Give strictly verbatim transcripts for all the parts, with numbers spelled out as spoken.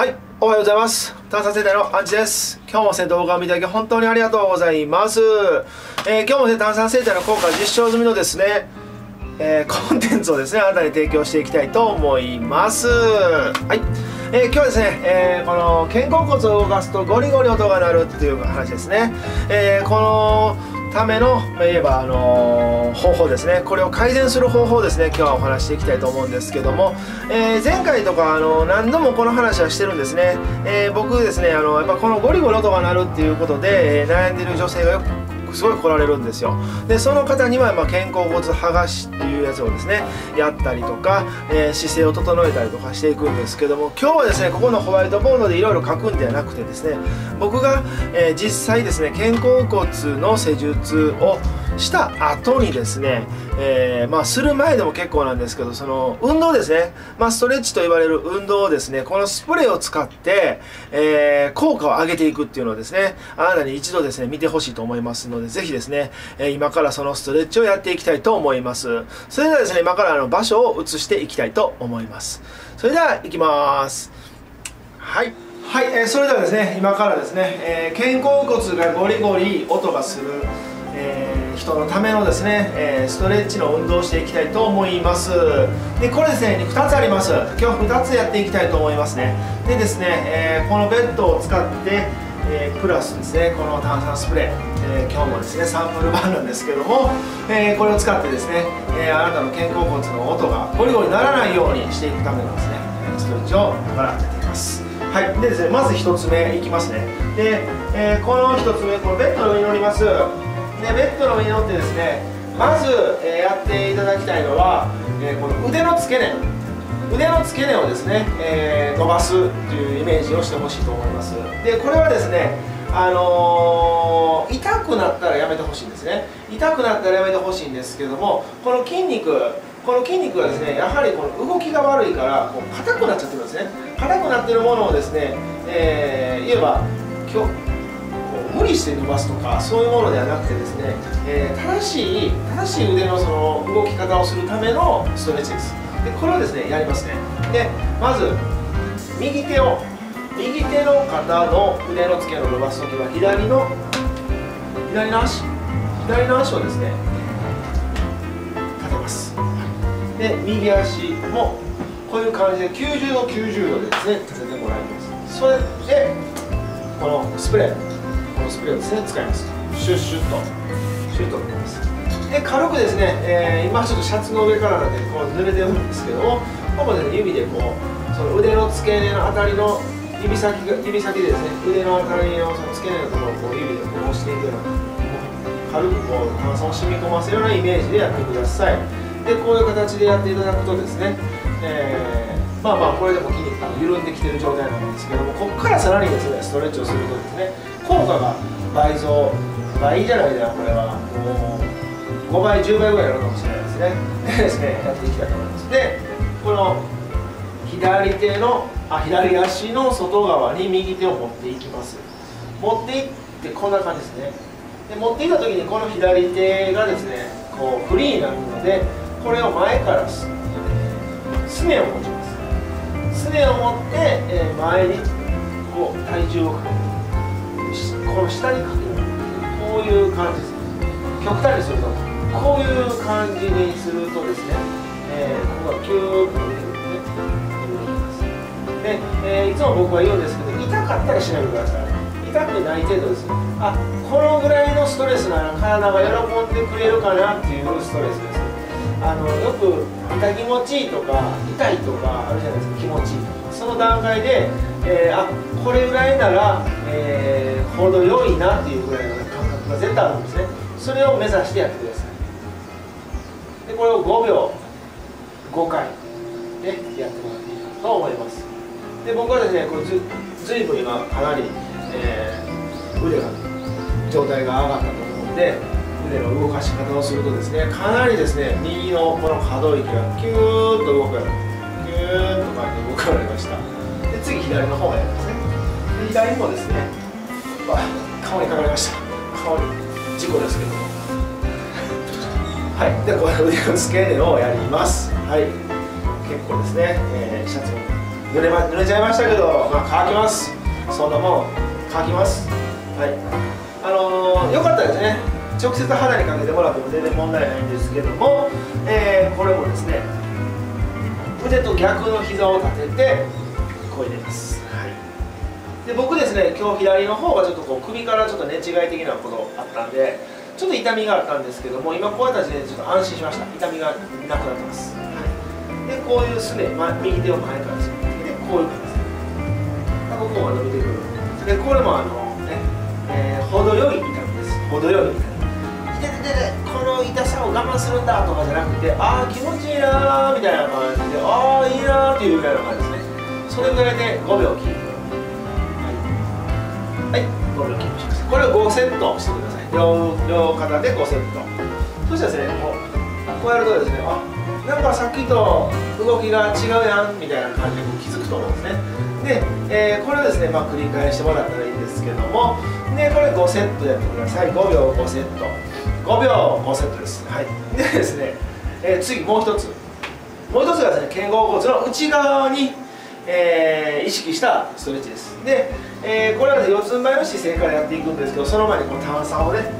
はい、おはようございます。探査生態のアンチです。今日も、ね、動画を見ていただき本当にありがとうございます。えー、今日も、ね、探査生態の効果実証済みのですね、えー、コンテンツをですね、あなたに提供していきたいと思います。はい、えー、今日はですね、えー、この肩甲骨を動かすとゴリゴリ音が鳴るっていう話ですね。えー、このための言えば、あのー、方法ですね。これを改善する方法ですね。今日はお話していきたいと思うんですけども、えー、前回とか、あのー、何度もこの話はしてるんですね。えー、僕ですね、あのー、やっぱこのゴリゴリ音が鳴るっていうことで、えー、悩んでる女性がよくすごい来られるんですよ。でその方には、まあ、肩甲骨剥がしっていうやつをですねやったりとか、えー、姿勢を整えたりとかしていくんですけども、今日はですねここのホワイトボードでいろいろ書くんではなくてですね、僕が、えー、実際ですね肩甲骨の施術をした後にですね、えー、まあする前でも結構なんですけど、その運動ですね、まあ、ストレッチと言われる運動をですねこのスプレーを使って、えー、効果を上げていくっていうのをですねあなたに一度ですね見てほしいと思いますので、ぜひですね、えー、今からそのストレッチをやっていきたいと思います。それではですね今からあの場所を移していきたいと思います。それではいきます。はいはい、えー、それではですね今からですね、えー、肩甲骨がゴリゴリ音がする、えー、人のためのですね、えー、ストレッチの運動をしていきたいと思います。でこれですねふたつあります。今日ふたつやっていきたいと思いますね。でですね、えー、このベッドを使って、えー、プラスですねこの炭酸スプレー、えー、今日もですねサンプル版なんですけども、えー、これを使ってですね、えー、あなたの肩甲骨の音がゴリゴリならないようにしていくためのですねストレッチを今からやっていきます。はい、でですね、まずひとつめいきますね。で、えー、このひとつめこのベッドの上に乗ります。でベッドの上に乗ってですねまず、えー、やっていただきたいのは、えー、この腕の付け根腕の付け根をですね、えー、伸ばすというイメージをしてほしいと思います。でこれはですね、あのー、痛くなったらやめてほしいんですね。痛くなったらやめてほしいんですけども、この筋肉この筋肉はですねやはりこの動きが悪いからこう硬くなっちゃってるんですね。硬くなってるものをですね、えー、言えば今日無理して伸ばすとかそういうものではなくてですね、えー、正しい正しい腕のその動き方をするためのストレッチです。でこれをですねやりますね。でまず右手を右手の方の腕の付け根を伸ばすときは左の左の足左の足をですね立てます。で右足もこういう感じできゅうじゅうどきゅうじゅうどでですね立ててもらいます。それでこのスプレーこのスプレーをですね使います。シュッシュッとシュッとかけます。で軽くですね、えー、今ちょっとシャツの上からなんでこう濡れてるんですけども、ここで、ね、指でこうその腕の付け根のあたりの指先が指先でですね腕のあたりのその付け根のところをこう指でこう押していくような軽くこう炭酸を染み込ませるようなイメージでやってください。でこういう形でやっていただくとですね、えー、まあまあこれでも筋肉が緩んできている状態なんですけども、ここからさらにですねストレッチをするとですね効果が倍増倍じゃないな、これはもうごばいじゅうばいぐらいあるかもしれないですね。でですねやっていきたいと思います。でこの左手のあ左足の外側に右手を持っていきます。持っていってこんな感じですね。で持っていった時にこの左手がですねこうフリーになるので、これを前からすねを持ちます。すねを持って、えー、前にこう体重をかける、この下にかける、こういう感じです。極端にするとこういう感じにするとですね、えー、ここがキューッと出てくるので、で、えー、いつも僕は言うんですけど、痛かったらしないでください。痛くない程度です。あ、このぐらいのストレスなら体が喜んでくれるかなっていうストレスです。あのよく痛気持ちいいとか痛いとかあるじゃないですか、気持ちいいとか、その段階で、えー、あこれぐらいなら、えー、程よいなっていうぐらいの感覚が絶対あるんですね。それを目指してやってください。でこれをごびょうごかいでやってもらっていいかと思います。で僕はですねこれ ず, ずいぶん今かなり、えー、腕が状態が上がったと思うんで、腕の動かし方をするとですねかなりですね右のこの可動域がキューッと動くようにキューッと前に動かれました。で次左の方がやりますね。で左もですねわ顔にかかりました。顔に事故ですけどもはいでこの腕の付け根をやります。はい結構ですね、えー、シャツを濡れま、濡れちゃいましたけど、まあ、乾きます。そんなもん乾きます。はい、あのー、よかったですね。直接肌にかけてもらっても全然問題ないんですけども、えー、これもですね、腕と逆の膝を立ててこう入れます。はい、で僕ですね、今日左の方はちょっとこう首からちょっと寝違い的なことあったんでちょっと痛みがあったんですけども、今こうやった時点でちょっと安心しました。痛みがなくなってます。はい、でこういうすね、ま、右手を前からですね、でこういう感じですね。ここが伸びてくるで、これもあのね、えー、程よい痛みです。程よい痛み、でででこの痛さを我慢するんだとかじゃなくて、ああ気持ちいいなーみたいな感じで、ああいいなーっていうぐらいの感じですね。それぐらいでごびょうキープ。はい、はい、ごびょうキープします。これをごセットしてください。 両, 両肩でごセット。そしたらですね、こうこうやるとですね、あなんかさっきと動きが違うやんみたいな感じで気づくと思うんですね。で、えー、これをですね、まあ、繰り返してもらったらいいんですけども、でこれごセットやってください。ごびょうごセット、ごびょうごセットです。はい、でですね、えー、次もう一つ、もう一つがですね、肩甲骨の内側に、えー、意識したストレッチです。で、えー、これは四つん這いの姿勢からやっていくんですけど、その前にこの段差をね、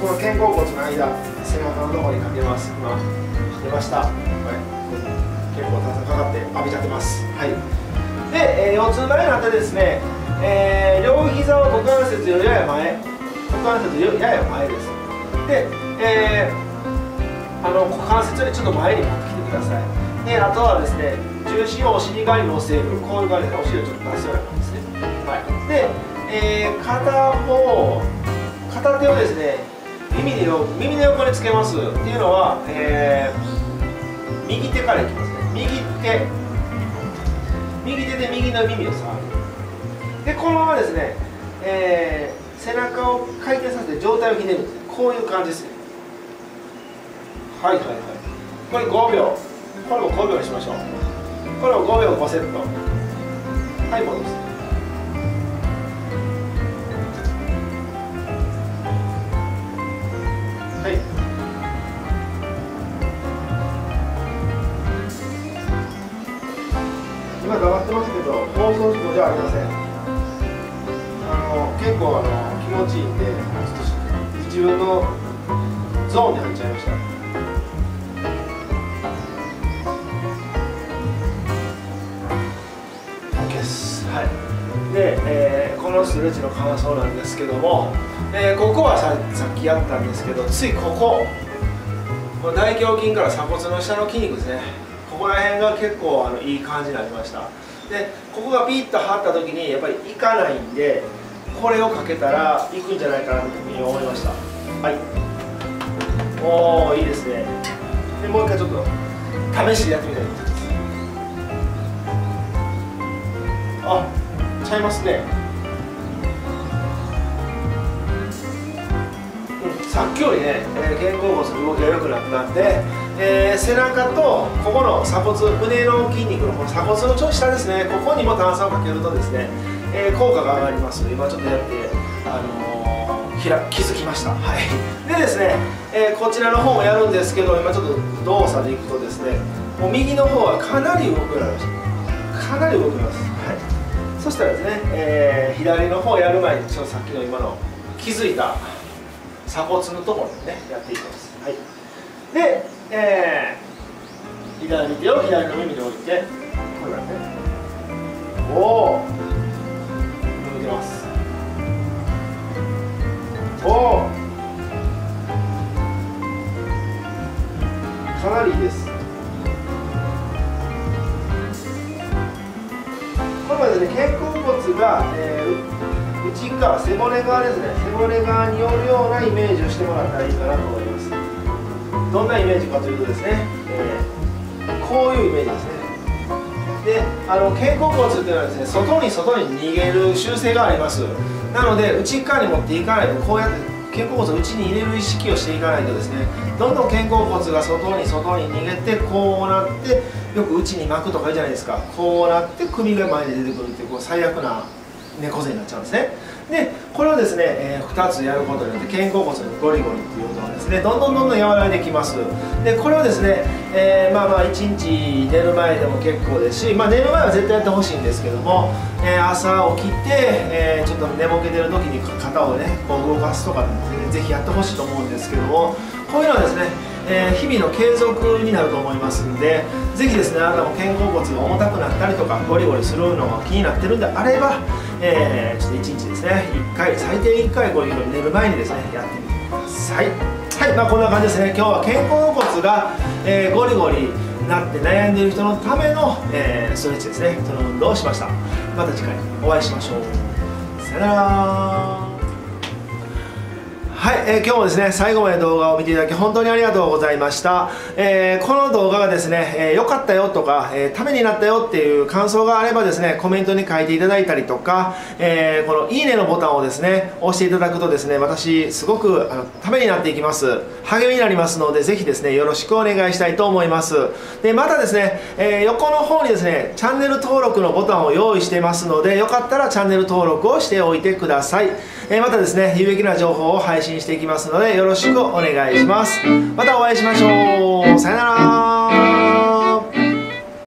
この肩甲骨の間、背中のところにかけます。今、かけました。はい、結構段差かかって浴びちゃってます。はい、で、えー、四つん這いになってですね、えー、両膝を股関節よりやや前、股関節よりやや前です。で、えー、あの股関節よりちょっと前に持ってきてください。で、あとはですね、重心をお尻側に乗せる、こういう感じでお尻をちょっと出すような感じですね。はい、で、えー、片方、片手をですね、耳でよ、耳の横につけます。っていうのは、えー、右手からいきますね。右手、右手で右の耳を触る。で、このままですね、えー、背中を回転させて上体をひねるんですね。こういう感じですね。はいはいはい。これごびょう。これをごびょうにしましょう。これをごびょうごセット。はい、戻す。はい。今黙ってますけど、放送事故じゃありません。あの、結構あの、気持ちいいんで、ちょっと。自分のゾーンに入っちゃいました。OK です。はい。で、えー、このストレッチの感想なんですけども、えー、ここは さ, さっきやったんですけど、ついここ、この大胸筋から鎖骨の下の筋肉ですね。ここら辺が結構あのいい感じになりました。で、ここがピッと張った時にやっぱりいかないんで。これをかけたらいくんじゃないかなというふうに思いました。はい。おお、いいですね。で、もう一回ちょっと試してやってみたいと思います。あ、ちゃいますね。うん、さっきよりね、肩甲骨の動きが良くなったんで、えー、背中とここの鎖骨、胸の筋肉のこの鎖骨のちょっと下ですね。ここにも段差をかけるとですね。えー、効果が上がります。今ちょっとやって、あのー、ひら気づきました。はい、でですね、えー、こちらの方もやるんですけど、今ちょっと動作でいくとですね、もう右の方はかなり動くようになりました。かなり動きます。はい、そしたらですね、えー、左の方やる前にちょっとさっきの今の気づいた鎖骨のところでねやっていきます。はい、で、えー、左手を左の耳に置いて、これからね、おお。おお、かなりいいです。これまでね、肩甲骨が、えー、内側、背骨側ですね、背骨側によるようなイメージをしてもらったらいいかなと思います。どんなイメージかというとですね、えー、こういうイメージですね。で、あの肩甲骨っていうのはですね、外に外に逃げる習性があります。なので内側に持っていかないと、こうやって肩甲骨を内に入れる意識をしていかないとですね、どんどん肩甲骨が外に外に逃げて、こうなってよく内に巻くとかいいじゃないですか。こうなって首が前に出てくるっていう、こう最悪な猫背になっちゃうんですね。でこれをですね、えー、ふたつやることによって肩甲骨のゴリゴリっていう音がですねどんどんどんどん和らいできます。でこれをですね、えー、まあまあいちにち寝る前でも結構ですし、まあ、寝る前は絶対やってほしいんですけども、えー、朝起きて、えー、ちょっと寝ぼけてる時に肩をねこう動かすとかぜひやってほしいと思うんですけども、こういうのはですね、えー、日々の継続になると思いますんで、ぜひですねあなたも肩甲骨が重たくなったりとかゴリゴリするのが気になってるんであれば、えー、ちょっといちにちですねいっかい最低いっかいゴリゴリ寝る前にですねやってみてください。はい、まあ、こんな感じですね。今日は肩甲骨が、えー、ゴリゴリなって悩んでいる人のための、えー、ストレッチですね、その運動をしました。また次回お会いしましょう。さよなら。はい、えー、今日もですね最後まで動画を見ていただき本当にありがとうございました、えー、この動画がですね、えー、良かったよとか、えー、ためになったよっていう感想があればですねコメントに書いていただいたりとか、えー、このいいねのボタンをですね押していただくとですね私すごくあのためになっていきます、励みになりますのでぜひですねよろしくお願いしたいと思います。でまたですね、えー、横の方にですねチャンネル登録のボタンを用意していますのでよかったらチャンネル登録をしておいてください、えー、またですね有益な情報を配信していきますのでよろしくお願いします。またお会いしましょう。さよなら。